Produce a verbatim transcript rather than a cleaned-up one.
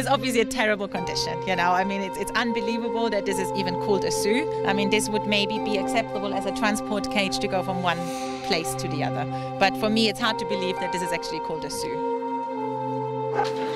It's obviously a terrible condition, you know. I mean, it's, it's unbelievable that this is even called a zoo. I mean, this would maybe be acceptable as a transport cage to go from one place to the other. But for me, it's hard to believe that this is actually called a zoo.